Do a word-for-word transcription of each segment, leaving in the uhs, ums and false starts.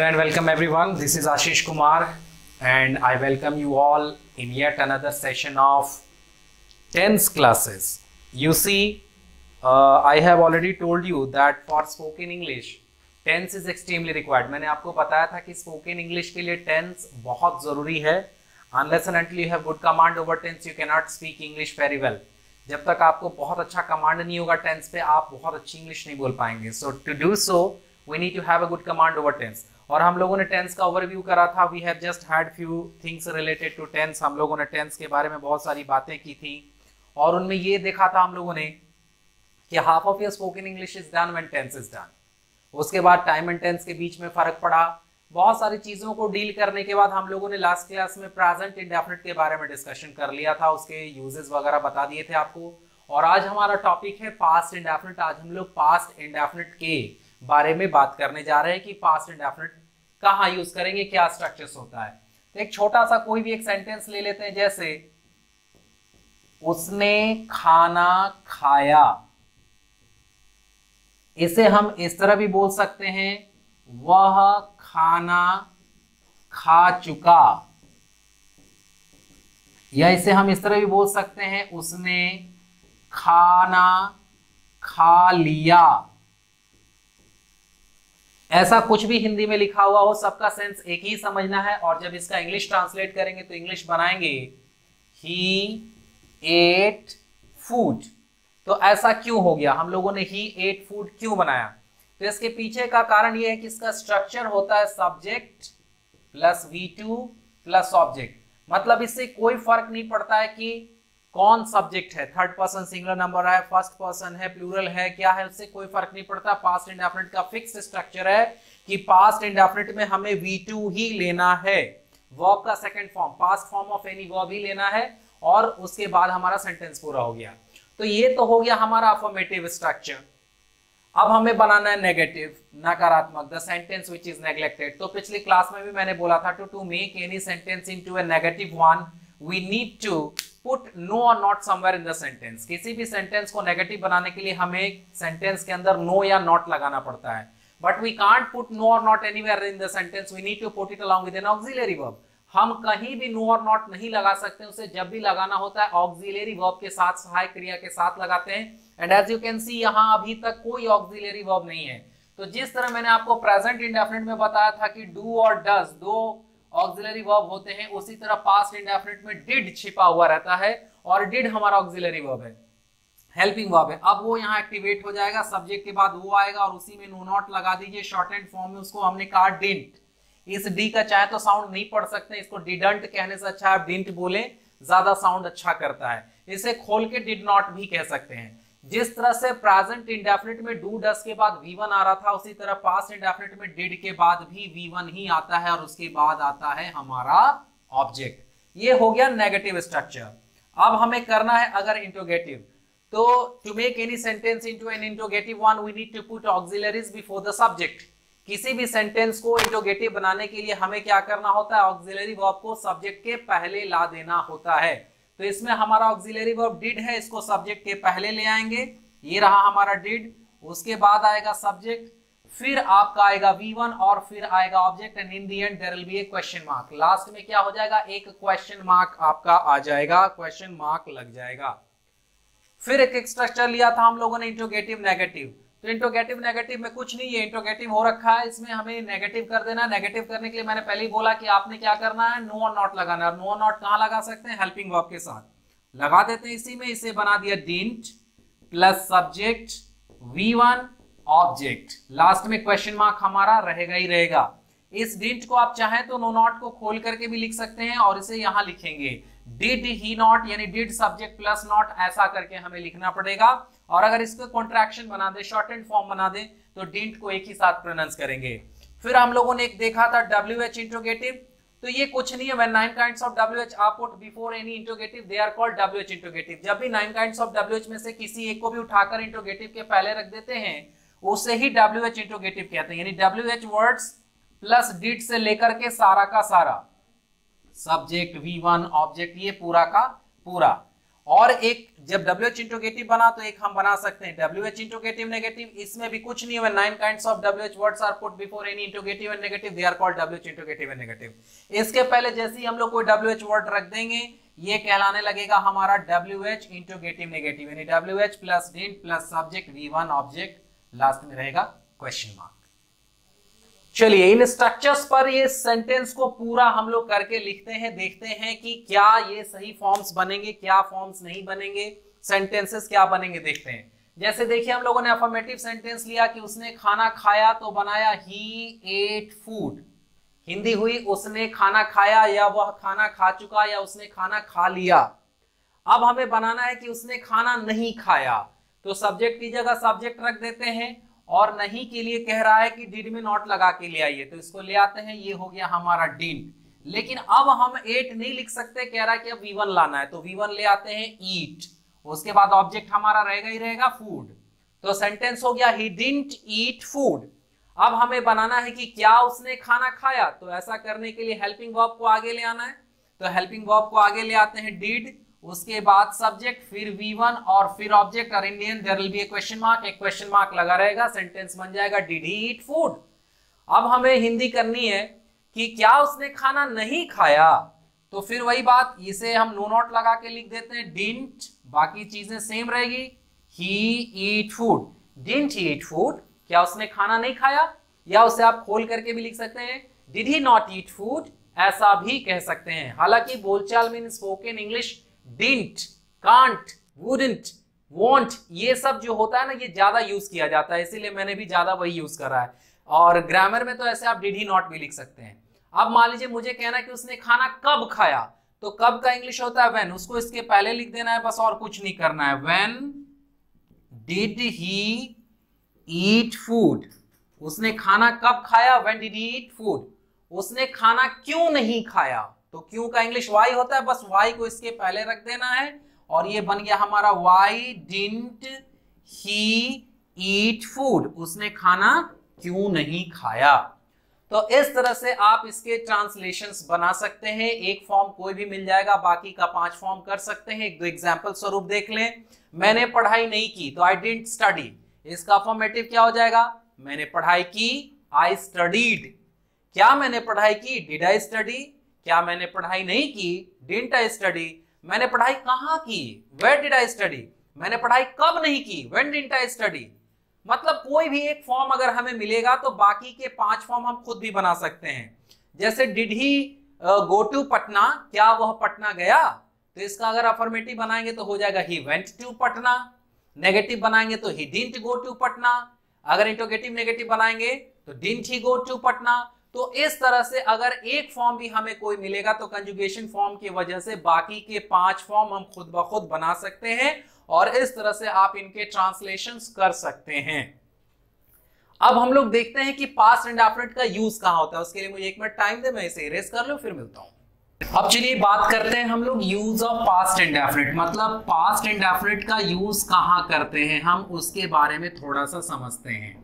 Hello and welcome everyone. This is Ashish Kumar and I welcome you all in yet another session of tense classes. You see, uh, I have already told you that for spoken English, tense is extremely required. मैंने आपको बताया था कि spoken English के लिए tense बहुत ज़रूरी है. Unless and until you have good command over tense, you cannot speak English very well. जब तक आपको बहुत अच्छा command नहीं होगा tense पे, आप बहुत अच्छी English नहीं बोल पाएंगे. So to do so, we need to have a good command over tense. और हम लोगों ने tense का overview करा था. We have just had few things related to tense. हम लोगों ने tense के बारे में बहुत सारी बातें की थी और उनमें ये देखा था हम लोगों ने कि half of your spoken English is done when tense is done. उसके बाद time and tense के बीच में फर्क पड़ा. बहुत सारी चीज़ों को डील करने के बाद हम लोगों ने लास्ट क्लास में प्रेजेंट इंडेफिनिट के बारे में डिस्कशन कर लिया था. उसके यूजेस वगैरह बता दिए थे आपको. और आज हमारा टॉपिक है पास्ट इंडेफिनिट. आज हम लोग पास्ट इंडेफिनिट के बारे में बात करने जा रहे हैं कि पास्ट इंडेफिनिट कहाँ यूज करेंगे, क्या स्ट्रक्चर्स होता है. तो एक छोटा सा कोई भी एक सेंटेंस ले लेते हैं, जैसे उसने खाना खाया. इसे हम इस तरह भी बोल सकते हैं, वह खाना खा चुका. या इसे हम इस तरह भी बोल सकते हैं, उसने खाना खा लिया. ऐसा कुछ भी हिंदी में लिखा हुआ हो, सबका सेंस एक ही समझना है. और जब इसका इंग्लिश ट्रांसलेट करेंगे तो इंग्लिश बनाएंगे ही एट फूड. तो ऐसा क्यों हो गया, हम लोगों ने ही एट फूड क्यों बनाया? तो इसके पीछे का कारण यह है कि इसका स्ट्रक्चर होता है subject plus V two plus object. मतलब इससे कोई फर्क नहीं पड़ता है कि कौन सब्जेक्ट है, थर्ड पर्सन सिंगुलर नंबर है, फर्स्ट पर्सन है, प्लूरल है, क्या है, उससे कोई फर्क नहीं पड़ता. पास्ट इंडेफिनिट का फिक्स स्ट्रक्चर है कि पास्ट इंडेफिनिट में हमें वी टू ही लेना है. वर्ब का second form, past form of any verb ही लेना है. और उसके बाद हमारा सेंटेंस पूरा हो गया. तो ये तो हो गया हमारा अफर्मेटिव स्ट्रक्चर. अब हमें बनाना है नेगेटिव, नकारात्मक, the sentence which is neglected. तो पिछली क्लास में भी मैंने बोला था, to to make any sentence into a negative one we need to put no or not somewhere in the sentence. किसी भी सेंटेंस को नेगेटिव बनाने के लिए हमें सेंटेंस के अंदर नो या नॉट लगाना पड़ता है. But we can't put no or not anywhere in the sentence. We need to put it along with an auxiliary verb. हम कहीं भी नो और नॉट नहीं लगा सकते, उसे जब भी लगाना होता है ऑक्सिलरी वर्ब के साथ, सहायक क्रिया के साथ लगाते हैं. And as you can see, यहाँ अभी तक कोई ऑक्सिलरी वर्ब नहीं है. तो जिस तरह मैंने आपको प्रेजेंट इंडेफिनिट में बताया था कि डू और डज दो ऑक्सिलरी वर्ब होते हैं, उसी तरह पास्ट इंडेफिनिट में डिड छिपा हुआ रहता है और डिड हमारा ऑक्सिलरी वर्ब है, हेल्पिंग वर्ब है. अब वो यहाँ एक्टिवेट हो जाएगा, सब्जेक्ट के बाद वो आएगा और उसी में नो नॉट लगा दीजिए. शॉर्ट एंड फॉर्म में उसको हमने कहा डिंट. इस डी का चाहे तो साउंड नहीं पढ़ सकते, इसको डिडंट कहने से अच्छा आप डिंट बोले, ज्यादा साउंड अच्छा करता है. इसे खोल के डिड नॉट भी कह सकते हैं. जिस तरह से प्रेजेंट इंडेफिनिट में डू डस के बाद वी वन आ रहा था, उसी तरह पास्ट इंडेफिनिट में डिड के बाद भी वी वन ही आता है और उसके बाद आता है हमारा ऑब्जेक्ट. ये हो गया नेगेटिव स्ट्रक्चर. अब हमें करना है अगर इंटरोगेटिव. तो to make any sentence into an interrogative one we need to put auxiliaries before the subject. किसी भी सेंटेंस को इंटरोगेटिव बनाने के लिए हमें क्या करना होता है, ऑक्सिलरी वर्ब को सब्जेक्ट के पहले ला देना होता है. तो इसमें हमारा ऑक्सिलरी वर्ब डिड है, इसको सब्जेक्ट के पहले ले आएंगे. ये रहा हमारा डिड, उसके बाद आएगा सब्जेक्ट, फिर आपका आएगा वी वन और फिर आएगा object. And in the end there will be a question mark. Last में क्या हो जाएगा, एक क्वेश्चन मार्क आपका आ जाएगा, क्वेश्चन मार्क लग जाएगा. फिर एक स्ट्रक्चर लिया था हम लोगों ने इंटरोगेटिव नेगेटिव. तो इंटरोगेटिव नेगेटिव में कुछ नहीं है, इंटरोगेटिव हो रखा है, इसमें हमें नेगेटिव कर देना. नेगेटिव करने के लिए मैंने पहले ही बोला कि आपने क्या करना है, नो और नॉट लगाना है. नो और नॉट कहाँ लगा सकते हैं, हेल्पिंग वर्ब के साथ लगा देते हैं. इसी में इसे बना दिया didn't plus subject V one object, last में क्वेश्चन मार्क हमारा रहेगा ही रहेगा. इस डिंट को आप चाहें तो नो नॉट को खोल करके भी लिख सकते हैं और इसे यहाँ लिखेंगे डिड ही नॉट, यानी डिड सब्जेक्ट प्लस नॉट, ऐसा करके हमें लिखना पड़ेगा. और अगर इसको कॉन्ट्रैक्शन बना दे, शॉर्ट एंड फॉर्म बना दे, तो डिंट को एक ही साथ प्रोनाउंस करेंगे. फिर हम लोगों ने एक देखा था डब्ल्यू एच इंट्रोगेटिव. तो ये कुछ नहीं है, when nine kinds of W H are put before any interrogative they are called W H interrogative. जब भी nine kinds of W H में से किसी एक को भी उठाकर इंट्रोगेटिव के पहले रख देते हैं, उसे ही डब्ल्यू एच इंट्रोगेटिव कहते हैं. यानी W H words plus did से लेकर के सारा का सारा सब्जेक्ट वी वन ऑब्जेक्ट, ये पूरा का पूरा. और एक जब डब्ल्यू एच इंट्रोगेटिव बना तो एक हम बना सकते हैं डब्ल्यू एच इंट्रोगेटिव नेगेटिव, इसमें भी कुछ नहीं हुआ। Nine kinds of W H words are put before any interrogative and negative, they are called W H interrogative and negative. इसके पहले जैसे ही हम लोग कोई डब्ल्यू एच वर्ड रख देंगे ये कहलाने लगेगा हमारा डब्ल्यू एच इंट्रोगेटिव नेगेटिव, यानी W H plus did plus subject V one object last में रहेगा क्वेश्चन मार्क। चलिए इन स्ट्रक्चर्स पर ये सेंटेंस को पूरा हम लोग करके लिखते हैं, देखते हैं कि क्या ये सही फॉर्म्स बनेंगे, क्या फॉर्म्स नहीं बनेंगे, सेंटेंसेस क्या बनेंगे देखते हैं। जैसे देखिए हम लोगों ने अफर्मेटिव सेंटेंस लिया कि उसने खाना खाया तो बनाया ही एट फूड, हिंदी हुई उसने खाना खाया या वह खाना खा चुका या उसने खाना खा लिया। अब हमें बनाना है कि उसने खाना नहीं खाया, तो सब्जेक्ट की जगह सब्जेक्ट रख देते हैं और नहीं के लिए कह रहा है कि डिड में नॉट लगा के ले आइए, तो इसको ले आते हैं, ये हो गया हमारा डिड। लेकिन अब हम एट नहीं लिख सकते, कह रहा है कि अब वी वन लाना है, तो वी वन ले आते हैं ईट, उसके बाद ऑब्जेक्ट हमारा रहेगा ही रहेगा फूड, तो सेंटेंस हो गया ही डिडंट ईट फूड। अब हमें बनाना है कि क्या उसने खाना खाया, तो ऐसा करने के लिए हेल्पिंग वर्ब को आगे ले आना है, तो हेल्पिंग वर्ब को आगे ले आते हैं डिड, उसके बाद सब्जेक्ट, फिर वी वन और फिर ऑब्जेक्ट और in the end there will be a question mark, एक क्वेश्चन मार्क लगा रहेगा, सेंटेंस बन जाएगा डिड ही ईट फूड। अब हमें हिंदी करनी है कि क्या उसने खाना नहीं खाया, तो फिर वही बात, इसे हम नो नॉट लगा के लिख देते हैं डिडंट, बाकी चीजें सेम रहेगी ही eat food, didn't he eat food, क्या उसने खाना नहीं खाया, या उसे आप खोल करके भी लिख सकते हैं did he not eat food, ऐसा भी कह सकते हैं। हालांकि बोलचाल में इन spoken English Didn't, can't, wouldn't, won't ये सब जो होता है ना ये ज्यादा यूज किया जाता है, इसीलिए मैंने भी ज्यादा वही यूज करा है, और ग्रामर में तो ऐसे आप did he not भी लिख सकते हैं। अब मान लीजिए मुझे कहना है कि उसने खाना कब खाया, तो कब का इंग्लिश होता है when, उसको इसके पहले लिख देना है बस और कुछ नहीं करना है, when did he eat food, उसने खाना कब खाया when did he eat food, उसने खाना क्यों नहीं खाया, तो क्यों का इंग्लिश वाई होता है, बस वाई को इसके पहले रख देना है और ये बन गया हमारा why didn't he eat food, उसने खाना क्यों नहीं खाया। तो इस तरह से आप इसके ट्रांसलेशंस बना सकते हैं, एक फॉर्म कोई भी मिल जाएगा, बाकी का पांच फॉर्म कर सकते हैं। एक दो एग्जाम्पल स्वरूप देख लें, मैंने पढ़ाई नहीं की तो आई डिडंट स्टडी, इसका फॉर्मेटिव क्या हो जाएगा, मैंने पढ़ाई की आई स्टडीड, क्या मैंने पढ़ाई की डिड आई स्टडी, क्या मैंने पढ़ाई नहीं की डिडंट आई स्टडी, मैंने पढ़ाई कहाँ की वेयर डिड आई स्टडी, मैंने पढ़ाई कब नहीं की व्हेन डिडंट आई स्टडी। मतलब कोई भी एक फॉर्म अगर हमें मिलेगा तो बाकी के पांच फॉर्म हम खुद भी बना सकते हैं। जैसे did he go to Patna, क्या वह पटना गया, तो इसका अगर अफर्मेटिव बनाएंगे तो हो जाएगा he went to Patna, negative बनाएंगे तो he didn't go to Patna, अगर इंट्रोगेटिव नेगेटिव बनाएंगे तो didn't he go to Patna. तो इस तरह से अगर एक फॉर्म भी हमें कोई मिलेगा तो कंजुगेशन फॉर्म की वजह से बाकी के पांच फॉर्म हम खुद ब खुद बना सकते हैं और इस तरह से आप इनके ट्रांसलेशंस कर सकते हैं। अब हम लोग देखते हैं कि पास्ट एंड आफ्टर का यूज कहाँ होता है, उसके लिए मुझे एक मिनट टाइम दे, मैं इसे इरेज कर लूं फिर मिलता हूं। अब चलिए बात करते हैं हम लोग use of past and effort, मतलब पास्ट एंड एफर्ट का यूज कहाँ करते हैं हम, उसके बारे में थोड़ा सा समझते हैं।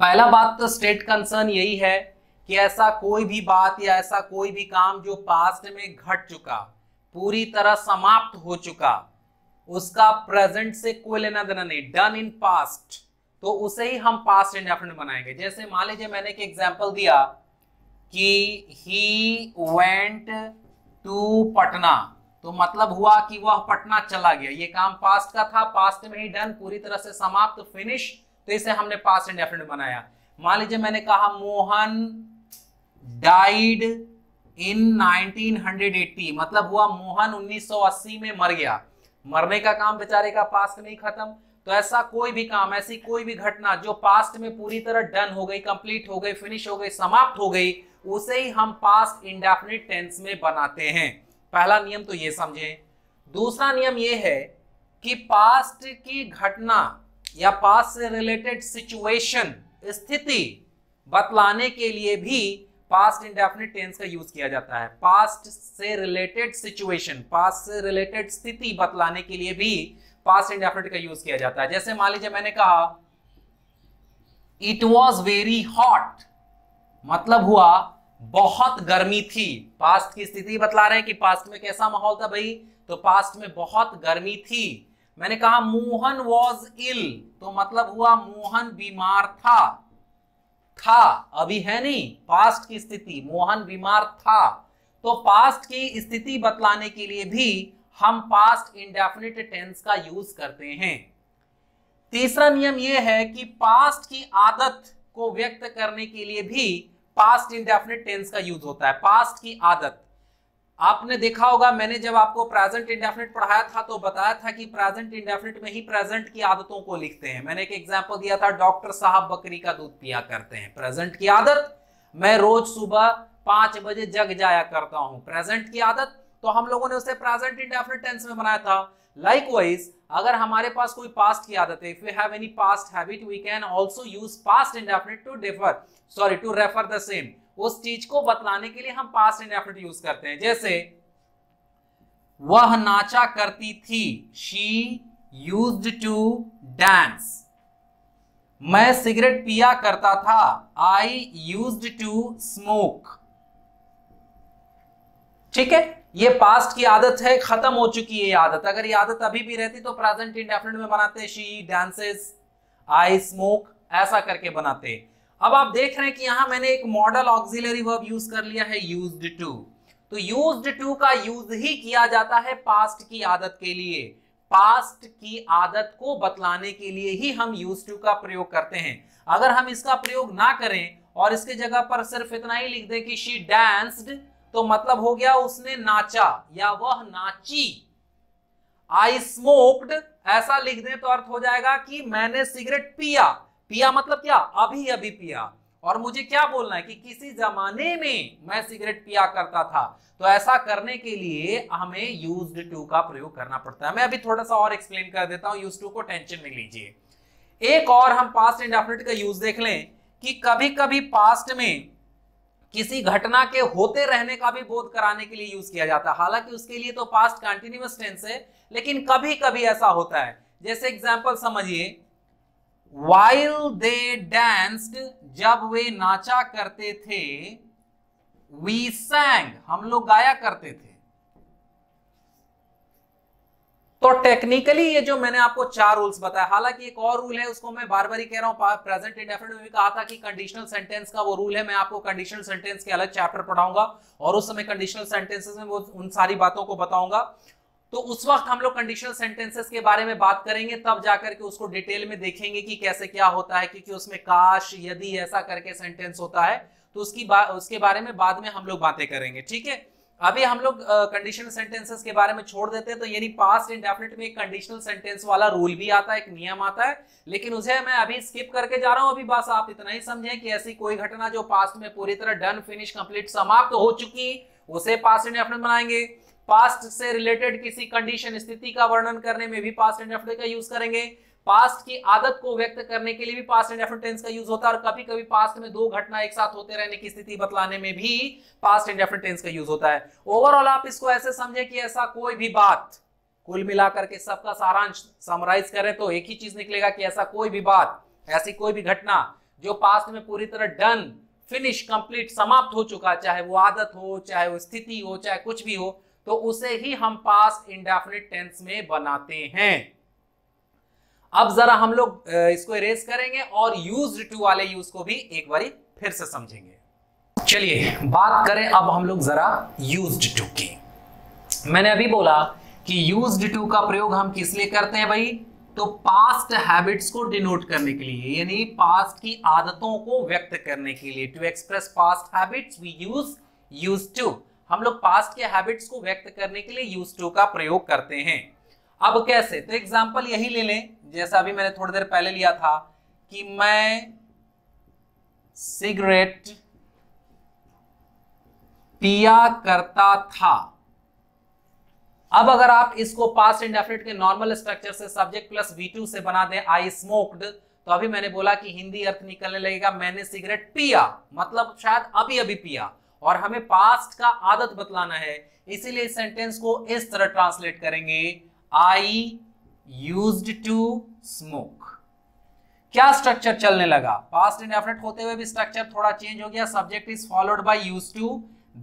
पहला बात तो स्टेट कंसर्न यही है कि ऐसा कोई भी बात या ऐसा कोई भी काम जो पास्ट में घट चुका, पूरी तरह समाप्त हो चुका, उसका प्रेजेंट से कोई लेना देना नहीं, डन इन पास्ट, तो उसे ही हम पास्ट एंड एफर्ट बनाएंगे। जैसे मान लीजिए मैंने एक एग्जांपल दिया कि ही वेंट टू पटना, तो मतलब हुआ कि वह पटना चला गया, ये काम पास्ट का था, पास्ट में ही डन, पूरी तरह से समाप्त, फिनिश, तो इसे हमने पास्ट एंड एफर्ट बनाया। मान लीजिए मैंने कहा Mohan died in nineteen eighty, मतलब हुआ मोहन उन्नीस सौ अस्सी में मर गया, मरने का काम बेचारे का पास्ट में ही खत्म। तो ऐसा कोई भी काम, ऐसी कोई भी घटना जो पास्ट में पूरी तरह डन हो गई, कंप्लीट हो गई, फिनिश हो गई, समाप्त हो गई, उसे ही हम पास्ट इंडेफिनिट टेंस में बनाते हैं। पहला नियम तो ये समझे। दूसरा नियम ये है कि पास्ट की घटना या पास्ट से रिलेटेड सिचुएशन, स्थिति बतलाने के लिए भी पास्ट इंडेफिनिट टेंस का यूज किया जाता है। पास्ट से रिलेटेड सिचुएशन, पास्ट से रिलेटेड स्थिति बतलाने के लिए भी पास्ट इंडेफिनिट का यूज किया जाता है। जैसे मान लीजिए मैंने कहा इट वॉज वेरी हॉट, मतलब हुआ बहुत गर्मी थी, पास्ट की स्थिति बतला रहे हैं कि पास्ट में कैसा माहौल था भाई, तो पास्ट में बहुत गर्मी थी। मैंने कहा मोहन वॉज इल, तो मतलब हुआ मोहन बीमार था, था अभी है नहीं, पास्ट की स्थिति मोहन बीमार था। तो पास्ट की स्थिति बतलाने के लिए भी हम पास्ट इंडेफिनिट टेंस का यूज करते हैं। तीसरा नियम यह है कि पास्ट की आदत को व्यक्त करने के लिए भी पास्ट इंडेफिनिट टेंस का यूज होता है। पास्ट की आदत आपने देखा होगा, मैंने जब आपको प्रेजेंट इंडेफिनिट पढ़ाया था तो बताया था कि प्रेजेंट इंडेफिनिट में ही प्रेजेंट की आदतों को लिखते हैं। मैंने एक एग्जांपल दिया था, डॉक्टर साहब बकरी का दूध पिया करते हैं, प्रेजेंट की आदत। मैं रोज सुबह पांच बजे जग जाया करता हूं, प्रेजेंट की आदत। तो हम लोगों ने उसे प्रेजेंट इंडेफिनिट टेंस में बनाया था। लाइकवाइज अगर हमारे पास कोई पास्ट की आदत है, if you have any past habit we can also use past indefinite to refer sorry to refer the same. उस चीज को बतलाने के लिए हम पास्ट इंडेफिनिट यूज करते हैं। जैसे वह नाचा करती थी, शी यूज्ड टू डांस। मैं सिगरेट पिया करता था, आई यूज्ड टू स्मोक। ठीक है, ये पास्ट की आदत है, खत्म हो चुकी है ये आदत। अगर ये आदत अभी भी रहती तो प्रेजेंट इंडेफिनिट में बनाते हैं शी डांसेस, आई स्मोक, ऐसा करके बनाते। अब आप देख रहे हैं कि यहां मैंने एक मॉडल ऑक्सिलरी वर्ब यूज कर लिया है यूज्ड टू। तो यूज्ड टू का यूज ही किया जाता है पास्ट की आदत के लिए। पास्ट की आदत को बतलाने के लिए ही हम यूज्ड टू का प्रयोग करते हैं। अगर हम इसका प्रयोग ना करें और इसके जगह पर सिर्फ इतना ही लिख दें कि शी डांस्ड, तो मतलब हो गया उसने नाचा या वह नाची। आई स्मोक्ड ऐसा लिख दें तो अर्थ हो जाएगा कि मैंने सिगरेट पिया। पिया मतलब क्या, अभी अभी पिया। और मुझे क्या बोलना है कि किसी जमाने में मैं सिगरेट पिया करता था। तो ऐसा करने के लिए हमें यूज्ड टू का प्रयोग करना पड़ता है। मैं अभी थोड़ा सा और एक्सप्लेन कर देता हूं, यूज्ड टू को टेंशन नहीं लीजिए। एक और हम पास्ट इंडेफिनिट का यूज देख लें कि कभी कभी पास्ट में किसी घटना के होते रहने का भी बोध कराने के लिए यूज किया जाता है। हालांकि उसके लिए तो पास्ट कंटिन्यूअस टेंस है, लेकिन कभी कभी ऐसा होता है। जैसे एग्जांपल समझिए, व्हाइल दे डांस्ड जब वे नाचा करते थे, वी सैंग हम लोग गाया करते थे। तो टेक्निकली ये जो मैंने आपको चार रूल्स बताया, हालांकि एक और रूल है उसको मैं बार बार ही कह रहा हूं, प्रेजेंट इंडेफिनिट में भी कहा था कि कंडीशनल सेंटेंस का वो रूल है। मैं आपको कंडीशनल सेंटेंस के अलग चैप्टर पढ़ाऊंगा और उस समय कंडीशनल सेंटेंसेस में वो उन सारी बातों को बताऊंगा। तो उस वक्त हम लोग कंडीशनल सेंटेंसेस के बारे में बात करेंगे, तब जाकर के उसको डिटेल में देखेंगे कि कैसे क्या होता है, क्योंकि उसमें काश, यदि, ऐसा करके सेंटेंस होता है। तो उसकी बा, उसके बारे में बाद में हम लोग बातें करेंगे। ठीक है, अभी हम लोग कंडीशनल सेंटेंसेस के बारे में छोड़ देते हैं। तो यानी पास्ट इंडेफिनिट में एक कंडीशनल सेंटेंस वाला रूल भी आता है, एक नियम आता है, लेकिन उसे मैं अभी स्किप करके जा रहा हूं। अभी बस आप इतना ही समझें कि ऐसी कोई घटना जो पास्ट में पूरी तरह डन, फिनिश, कंप्लीट, समाप्त हो चुकी, उसे पास्ट इंडेफिनिट बनाएंगे। पास्ट से रिलेटेड किसी कंडीशन, स्थिति का वर्णन करने में भी पास्ट इंडेफिनिट का यूज करेंगे। पास्ट की आदत को व्यक्त करने के लिए भी पास्ट इंडेफिनिट टेंस का यूज होता है। और कभी कभी पास्ट में दो घटना एक साथ होते रहने की स्थिति बतलाने में भी पास्ट इंडेफिनिट टेंस का यूज होता है। ओवरऑल आप इसको ऐसे समझे कि ऐसा कोई भी बात, कुल मिलाकर के सबका सारांश समराइज करें तो एक ही चीज निकलेगा कि ऐसा कोई भी बात, ऐसी कोई भी घटना जो पास्ट में पूरी तरह डन, फिनिश, कंप्लीट, समाप्त हो चुका, चाहे वो आदत हो, चाहे वो स्थिति हो, चाहे कुछ भी हो, तो उसे ही हम पास्ट इंडेफिनिट टेंस में बनाते हैं। अब जरा हम लोग इसको इरेज करेंगे और यूज्ड टू वाले यूज को भी एक बारी फिर से समझेंगे। चलिए बात करें अब हम लोग जरा यूज्ड टू की। मैंने अभी बोला कि यूज्ड टू का प्रयोग हम किस लिए करते हैं भाई, तो पास्ट हैबिट्स को डिनोट करने के लिए, यानी पास्ट की आदतों को व्यक्त करने के लिए। To express past habits we use used to. हम लोग पास्ट के हैबिट्स को व्यक्त करने के लिए यूज्ड टू का प्रयोग करते हैं। अब कैसे, तो एग्जाम्पल यही ले लें जैसा अभी मैंने थोड़ी देर पहले लिया था कि मैं सिगरेट पिया करता था। अब अगर आप इसको पास्ट इंडेफिनिट के नॉर्मल स्ट्रक्चर से सब्जेक्ट प्लस वी टू से बना दें आई स्मोक्ड, तो अभी मैंने बोला कि हिंदी अर्थ निकलने लगेगा मैंने सिगरेट पिया, मतलब शायद अभी अभी पिया। और हमें पास्ट का आदत बतलाना है, इसीलिए इस सेंटेंस को इस तरह ट्रांसलेट करेंगे आई यूज्ड टू स्मोक। क्या स्ट्रक्चर चलने लगा, पास्ट इंडेफिनेट होते हुए भी स्ट्रक्चर थोड़ा चेंज हो गया। Subject is followed by used to,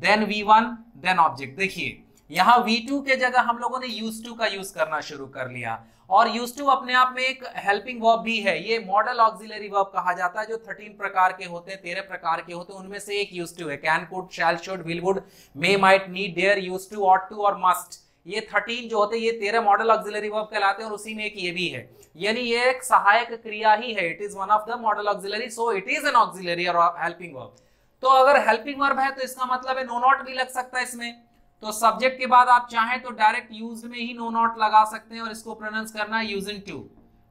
then V one, then object. देखिए यहाँ वी टू के जगह हम लोगों ने यूज्ड टू का यूज करना शुरू कर लिया, और यूज्ड टू अपने आप में एक हेल्पिंग वर्ब भी है। ये मॉडल ऑक्सिलरी वर्ब कहा जाता है, जो थर्टीन प्रकार के होते हैं, तेरह प्रकार के होते हैं, उनमें से एक यूज्ड टू है। Can, could, shall, should, will, would, may, might, need, dare, used to, ought to और मस्ट, ये थर्टीन जो होते हैं ये तेरह मॉडल ऑक्सिलरी वर्ब कहलाते हैं, और उसी में एक ये भी है। यानी ये एक सहायक क्रिया ही है, it is one of the modal auxiliary, so it is an auxiliary और हेल्पिंग वर्ब। तो अगर हेल्पिंग वर्ब है तो इसका मतलब है नो नॉट भी लग सकता है इसमें। तो सब्जेक्ट के बाद आप चाहें तो डायरेक्ट यूज में ही नो नॉट लगा सकते हैं, और इसको प्रोनाउंस करना है using to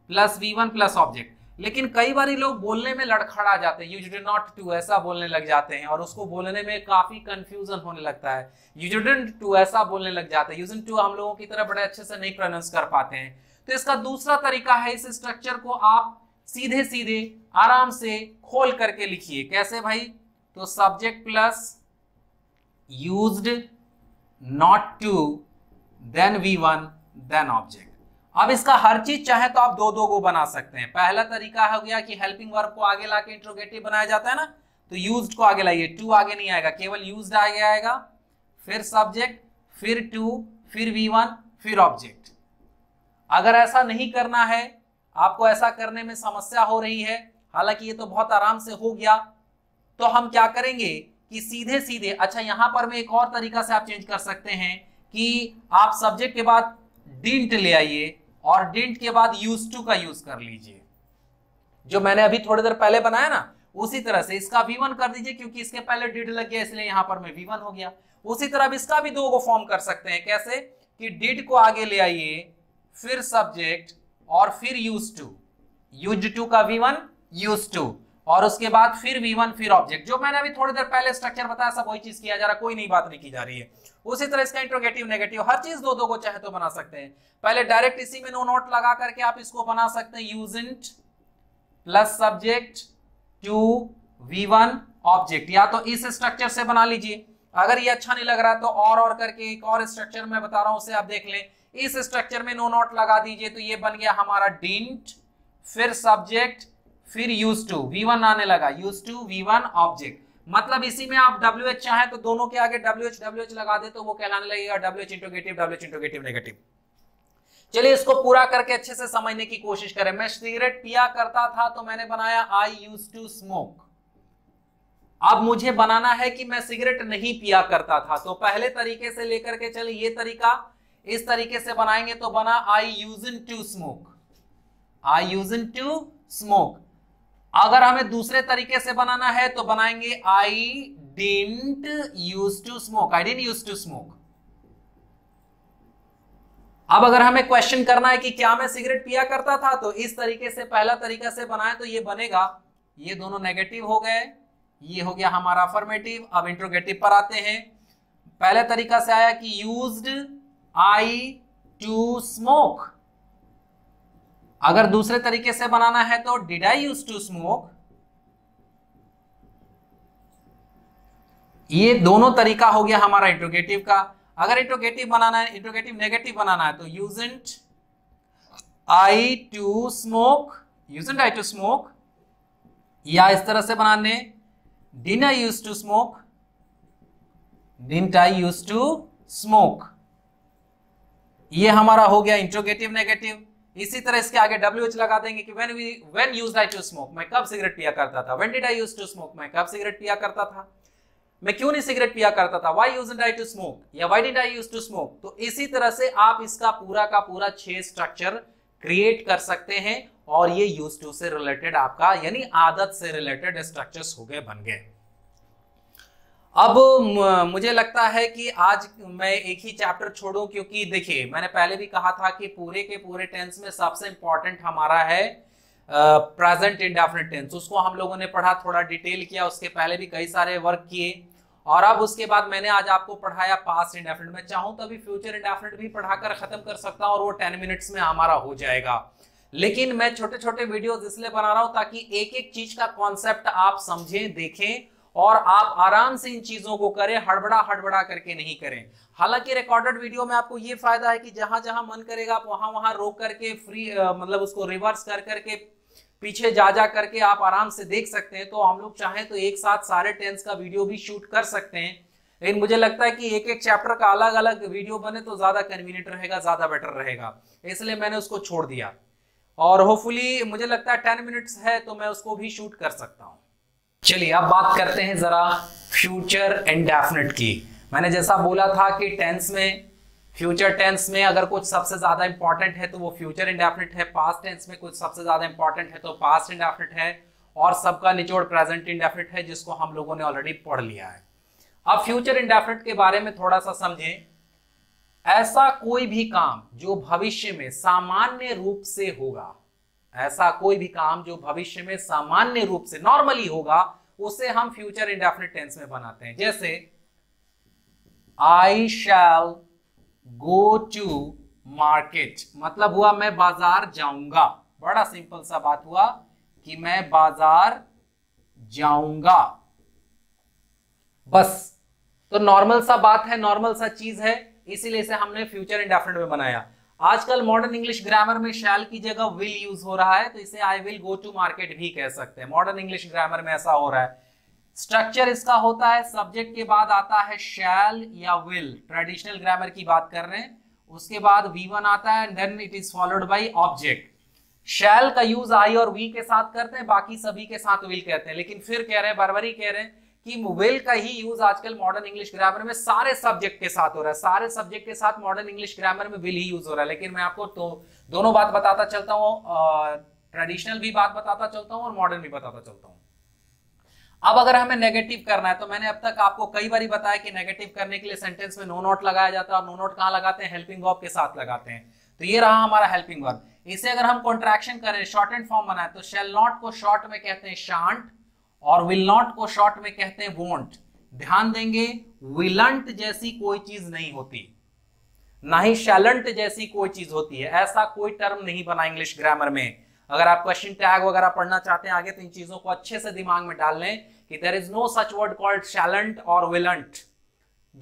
plus V one plus object. लेकिन कई बार लोग बोलने में लड़खड़ा जाते हैं, यू डिडंट टू ऐसा बोलने लग जाते हैं, और उसको बोलने में काफी कंफ्यूजन होने लगता है। यू डिडंट टू ऐसा बोलने लग जाते हैं, यूजिंग टू हम लोगों की तरह बड़े अच्छे से नहीं प्रोनाउंस कर पाते हैं। तो इसका दूसरा तरीका है, इस स्ट्रक्चर को आप सीधे सीधे आराम से खोल करके लिखिए। कैसे भाई? तो subject plus used not to, then V one, then object. अब इसका हर चीज चाहे तो आप दो दो को बना सकते हैं। पहला तरीका हो गया कि हेल्पिंग वर्ब को आगे लाके इंट्रोगेटिव बनाया जाता है ना, तो यूज्ड को आगे लाइए, टू आगे नहीं आएगा, केवल यूज्ड आगे आएगा, फिर सब्जेक्ट, फिर टू, फिर वी वन, फिर ऑब्जेक्ट। अगर ऐसा नहीं करना है, आपको ऐसा करने में समस्या हो रही है, हालांकि ये तो बहुत आराम से हो गया, तो हम क्या करेंगे कि सीधे सीधे, अच्छा यहाँ पर मैं एक और तरीका से आप चेंज कर सकते हैं कि आप सब्जेक्ट के बाद डिंट ले आइए, और डिंट के बाद यूज टू का यूज कर लीजिए, जो मैंने अभी थोड़ी देर पहले बनाया ना, उसी तरह से इसका वी वन कर दीजिए, क्योंकि इसके पहले डिड लग गया इसलिए यहाँ पर मैं वी वन हो गया। उसी तरह अब इसका भी दो को फॉर्म कर सकते हैं। कैसे? कि डिड को आगे ले आइए, फिर सब्जेक्ट और फिर यूज टू, यूज टू का वी वन, यूज टू, और उसके बाद फिर वी वन, फिर ऑब्जेक्ट। जो मैंने अभी थोड़ी देर पहले स्ट्रक्चर बताया सब वही चीज किया जा रहा है, कोई नई बात नहीं की जा रही है। उसी तरह इसका इंट्रोगेटिव, नेगेटिव, हर चीज दो दो को चाहे तो बना सकते हैं। पहले डायरेक्ट इसी में नो नॉट लगा करके आप इसको बना सकते हैं, यूजेंट plus subject to V one object, या तो इस स्ट्रक्चर से बना लीजिए। अगर ये अच्छा नहीं लग रहा तो और और करके एक और स्ट्रक्चर में बता रहा हूं, उसे आप देख लें। इस स्ट्रक्चर में नो नॉट लगा दीजिए, तो ये बन गया हमारा डिंट, फिर सब्जेक्ट, फिर यूज टू, वी वन आने लगा, use to V one object. मतलब इसी में आप डब्ल्यू एच चाहे तो दोनों के आगे डब्ल्यू एच डब्ल्यू एच लगा दे तो वो कहलाने लगेगा W H interrogative, W H interrogative negative. चलिए इसको पूरा करके अच्छे से समझने की कोशिश करें। मैं सिगरेट पिया करता था तो मैंने बनाया आई यूज टू स्मोक। अब मुझे बनाना है कि मैं सिगरेट नहीं पिया करता था, तो पहले तरीके से लेकर के चले ये तरीका, इस तरीके से बनाएंगे तो बना I usedn't to smoke, I usedn't to smoke. अगर हमें दूसरे तरीके से बनाना है तो बनाएंगे I didn't use to smoke, I didn't use to smoke. अब अगर हमें क्वेश्चन करना है कि क्या मैं सिगरेट पिया करता था, तो इस तरीके से पहला तरीका से बनाए तो ये बनेगा, ये दोनों नेगेटिव हो गए, ये हो गया हमारा अफर्मेटिव। अब इंट्रोगेटिव पर आते हैं। पहले तरीका से आया कि यूज्ड आई टू स्मोक, अगर दूसरे तरीके से बनाना है तो did I use to smoke. ये दोनों तरीका हो गया हमारा इंट्रोगेटिव का। अगर इंट्रोगेटिव बनाना है, इंट्रोगेटिव नेगेटिव बनाना है, तो यूजंट I to smoke, यूजंट I to smoke, या इस तरह से बनाने did I use to smoke, didn't I use to smoke. ये हमारा हो गया इंट्रोगेटिव नेगेटिव। इसी तरह इसके आगे डब्ल्यू एच लगा देंगे कि when we, when used I to smoke, मैं कब सिगरेट पिया करता था, when did I used to smoke, मैं कब सिगरेट पिया करता था, मैं क्यों नहीं सिगरेट पिया करता था, why used I to smoke या why did I used to smoke। तो इसी तरह से आप इसका पूरा का पूरा छह स्ट्रक्चर क्रिएट कर सकते हैं, और ये used to से रिलेटेड आपका यानी आदत से रिलेटेड स्ट्रक्चर्स हो गए, बन गए। अब मुझे लगता है कि आज मैं एक ही चैप्टर छोड़ूं, क्योंकि देखिए मैंने पहले भी कहा था कि पूरे के पूरे टेंस में सबसे इंपॉर्टेंट हमारा है प्रेजेंट इंडेफिनिट टेंस। उसको हम लोगों ने पढ़ा, थोड़ा डिटेल किया, उसके पहले भी कई सारे वर्क किए, और अब उसके बाद मैंने आज आपको पढ़ाया पास्ट इंडेफिनिट। मैं चाहूँ तो अभी फ्यूचर इंडेफिनिट भी पढ़ाकर खत्म कर सकता हूँ, और वो टेन मिनट्स में हमारा हो जाएगा, लेकिन मैं छोटे छोटे वीडियोज इसलिए बना रहा हूँ ताकि एक एक चीज का कॉन्सेप्ट आप समझें, देखें, और आप आराम से इन चीजों को करें, हड़बड़ा हड़बड़ा करके नहीं करें। हालांकि रिकॉर्डेड वीडियो में आपको ये फायदा है कि जहां जहां मन करेगा आप वहां वहां रोक करके फ्री आ, मतलब उसको रिवर्स कर करके पीछे जा जा करके आप आराम से देख सकते हैं। तो हम लोग चाहें तो एक साथ सारे टेंस का वीडियो भी शूट कर सकते हैं, लेकिन मुझे लगता है कि एक एक चैप्टर का अलग अलग वीडियो बने तो ज़्यादा कन्वीनियंट रहेगा, ज़्यादा बेटर रहेगा, इसलिए मैंने उसको छोड़ दिया। और होपफुली मुझे लगता है टेन मिनट्स है तो मैं उसको भी शूट कर सकता हूँ। चलिए अब बात करते हैं ज़रा फ्यूचर इंडेफिनिट की। मैंने जैसा बोला था कि टेंस में, फ्यूचर टेंस में अगर कुछ सबसे ज़्यादा इंपॉर्टेंट है तो वो फ्यूचर इंडेफिनिट है, पास्ट टेंस में कुछ सबसे ज़्यादा इंपॉर्टेंट है तो पास्ट इंडेफिनिट है, और सबका निचोड़ प्रेजेंट इंडेफिनिट है, जिसको हम लोगों ने ऑलरेडी पढ़ लिया है। अब फ्यूचर इंडेफिनिट के बारे में थोड़ा सा समझें। ऐसा कोई भी काम जो भविष्य में सामान्य रूप से होगा, ऐसा कोई भी काम जो भविष्य में सामान्य रूप से नॉर्मली होगा, उसे हम फ्यूचर इंडेफिनिट टेंस में बनाते हैं। जैसे I shall go to market, मतलब हुआ मैं बाजार जाऊंगा। बड़ा सिंपल सा बात हुआ कि मैं बाजार जाऊंगा, बस। तो नॉर्मल सा बात है, नॉर्मल सा चीज है, इसीलिए इसे हमने फ्यूचर इंडेफिनिट में बनाया। आजकल मॉडर्न इंग्लिश ग्रामर में शैल की जगह विल यूज हो रहा है, तो इसे I will go to market भी कह सकते हैं। मॉडर्न इंग्लिश ग्रामर में ऐसा हो रहा है। स्ट्रक्चर इसका होता है सब्जेक्ट के बाद आता है शैल या विल, ट्रेडिशनल ग्रामर की बात कर रहे हैं। उसके बाद वी वन आता है, then it is followed by object. Shall का यूज आई और वी के साथ करते हैं, बाकी सभी के साथ विल कहते हैं। लेकिन फिर कह रहे हैं, बार-बारी कह रहे हैं कि विल का ही यूज आजकल मॉडर्न इंग्लिश ग्रामर में सारे सब्जेक्ट के साथ हो रहा है, सारे सब्जेक्ट के साथ मॉडर्न इंग्लिश ग्रामर में विल ही यूज हो रहा है। लेकिन मैं आपको तो दोनों बात बताता चलता हूँ, ट्रेडिशनल भी बात बताता चलता हूँ और मॉडर्न भी बताता चलता हूँ। अब अगर हमें नेगेटिव करना है तो मैंने अब तक आपको कई बार बताया कि नेगेटिव करने के लिए सेंटेंस में नो नॉट लगाया जाता है, और नो नॉट कहाँ लगाते हैं, हेल्पिंग वर्ब के साथ लगाते हैं। तो ये रहा हमारा हेल्पिंग वर्ब। इसे अगर हम कॉन्ट्रैक्शन करें, शॉर्ट एंड फॉर्म बनाए, तो शैल नॉट को शॉर्ट में कहते हैं शांट, और विल नॉट को शॉर्ट में कहते हैं वोंट। ध्यान देंगे, विलंट जैसी कोई चीज नहीं होती, ना ही शैलंट जैसी कोई चीज होती है। ऐसा कोई टर्म नहीं बना इंग्लिश ग्रामर में। अगर आप क्वेश्चन टैग वगैरह पढ़ना चाहते हैं आगे, तो इन चीजों को अच्छे से दिमाग में डाल लें कि there is no such word called shalln't और विलंट।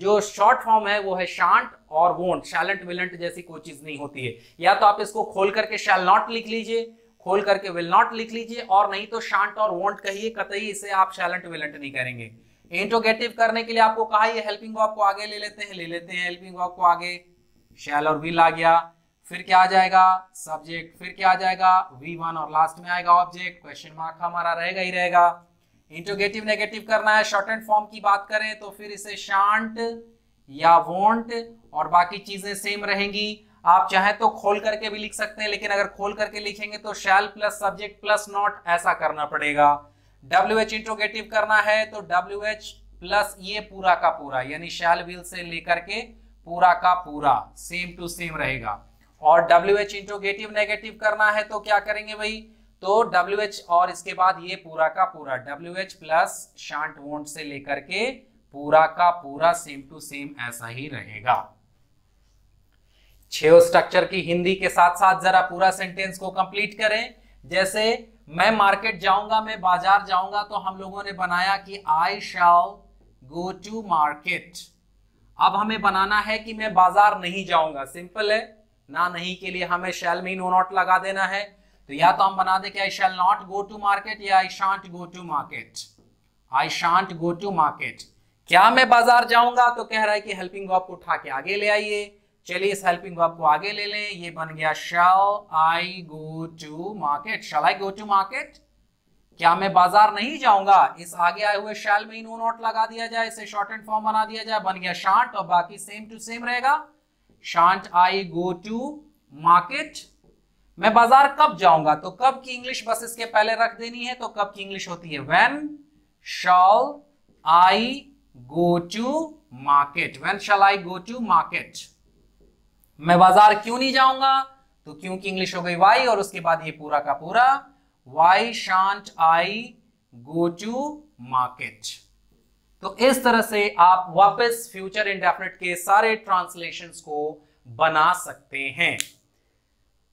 जो शॉर्ट फॉर्म है वो है शांट और वोंट। शैलंट विलंट जैसी कोई चीज नहीं होती है। या तो आप इसको खोल करके शैल नॉट लिख लीजिए, खोल करके विल नॉट लिख लीजिए, और नहीं तो शांट और वोंट कहिए, कतई इसे आप शैलेंट विलेंट नहीं करेंगे। इंट्रोगेटिव करने के लिए आपको कहा, ये हेल्पिंग वर्ब को आगे ले लेते हैं, ले लेते हैं हेल्पिंग वर्ब को आगे, शैल और विल आ गया, फिर क्या आ जाएगा, सब्जेक्ट, फिर क्या आ जाएगा, वी वन, और लास्ट में आएगा ऑब्जेक्ट। क्वेश्चन मार्क हमारा रहेगा ही रहेगा। इंट्रोगेटिव नेगेटिव करना है, शॉर्ट एंड फॉर्म की बात करें तो फिर इसे शांट या वोंट, और बाकी चीजें सेम रहेंगी। आप चाहें तो खोल करके भी लिख सकते हैं, लेकिन अगर खोल करके लिखेंगे तो shall plus subject plus not, ऐसा करना पड़ेगा। डब्ल्यू एच इंट्रोगेटिव करना है तो डब्ल्यू एच प्लस ये पूरा का पूरा, यानी शैल विल से लेकर के पूरा का पूरा सेम टू सेम रहेगा। और डब्ल्यू एच इंट्रोगेटिव नेगेटिव करना है तो क्या करेंगे भाई, तो डब्ल्यू एच और इसके बाद ये पूरा का पूरा, W H plus shan't won't से लेकर के पूरा का पूरा सेम टू सेम ऐसा ही रहेगा। छह स्ट्रक्चर की हिंदी के साथ साथ जरा पूरा सेंटेंस को कंप्लीट करें। जैसे मैं मार्केट जाऊंगा, मैं बाजार जाऊंगा, तो हम लोगों ने बनाया कि I shell go to market. अब हमें बनाना है कि मैं बाजार नहीं जाऊंगा, सिंपल है ना। नहीं के लिए हमें शैल में ही नो नॉट लगा देना है, तो या तो हम बना दे कि I shall not go to market, या I shan't go to market. I shan't go to market, क्या मैं बाजार जाऊंगा, तो कह रहा है कि हेल्पिंग वर्ब को उठा के आगे ले आइए। चलिए इस हेल्पिंग वर्ब को आगे ले लें, ये बन गया shall I go to market. Shall I go to market, क्या मैं बाजार नहीं जाऊंगा, इस आगे आए हुए शैल में नो नॉट लगा दिया जाए, इसे शॉर्ट एंड फॉर्म बना दिया जाए, बन गया शांट, और बाकी सेम टू सेम रहेगा। शांट आई गो टू मार्केट, मैं बाजार कब जाऊंगा, तो कब की इंग्लिश बस इसके पहले रख देनी है। तो कब की इंग्लिश होती है, when shall I go to market. When shall I go to market, मैं बाजार क्यों नहीं जाऊंगा, तो क्यों की इंग्लिश हो गई वाई, और उसके बाद ये पूरा का पूरा, why shan't I go to market. तो इस तरह से आप वापस फ्यूचर इंडेफिनिट के सारे ट्रांसलेशंस को बना सकते हैं।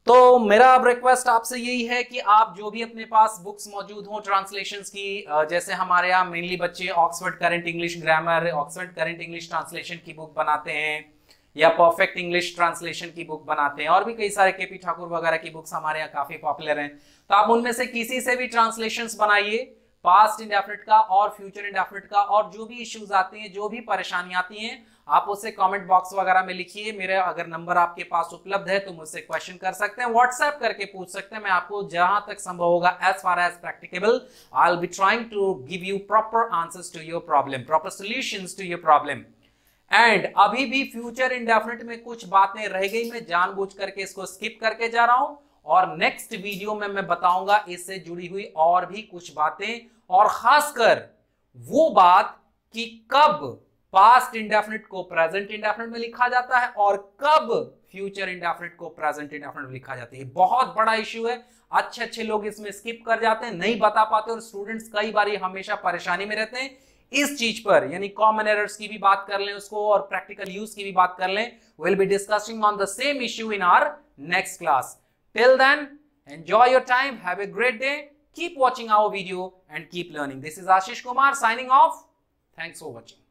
तो मेरा अब रिक्वेस्ट आपसे यही है कि आप जो भी अपने पास बुक्स मौजूद हों ट्रांसलेशंस की, जैसे हमारे यहाँ मेनली बच्चे Oxford current English grammar, Oxford current English translation की बुक बनाते हैं, या परफेक्ट इंग्लिश ट्रांसलेशन की बुक बनाते हैं, और भी कई सारे केपी ठाकुर वगैरह की बुक्स हमारे यहाँ काफी पॉपुलर हैं। तो आप उनमें से किसी से भी ट्रांसलेशंस बनाइए, पास्ट इंडेफिनिट का और फ्यूचर इंडेफिनिट का, और जो भी इश्यूज आते हैं, जो भी परेशानी आती हैं, आप उसे कमेंट बॉक्स वगैरह में लिखिए। मेरा अगर नंबर आपके पास उपलब्ध है तो मुझसे क्वेश्चन कर सकते हैं, व्हाट्सएप करके पूछ सकते हैं। मैं आपको जहां तक संभव होगा, as far as practicable, I will be trying to give you proper answers to your problem, proper solutions to your problem. And अभी भी फ्यूचर इंडेफिनिट में कुछ बातें रह गई, मैं जानबूझ करके इसको स्किप करके जा रहा हूं, और नेक्स्ट वीडियो में मैं बताऊंगा इससे जुड़ी हुई और भी कुछ बातें, और खासकर वो बात कि कब पास्ट इंडेफिनिट को प्रेजेंट इंडेफिनिट में लिखा जाता है और कब फ्यूचर इंडेफिनिट को प्रेजेंट इंडेफिनिट में लिखा जाता है। बहुत बड़ा इश्यू है, अच्छे अच्छे लोग इसमें स्किप कर जाते हैं, नहीं बता पाते, और स्टूडेंट्स कई बार हमेशा परेशानी में रहते हैं इस चीज पर। यानी कॉमन एरर्स की भी बात कर लें उसको, और प्रैक्टिकल यूज की भी बात कर लें। Will be discussing on the same issue in our next class. Till then, enjoy your time, have a great day, keep watching our video and keep learning. This is Ashish Kumar signing off. Thanks for watching.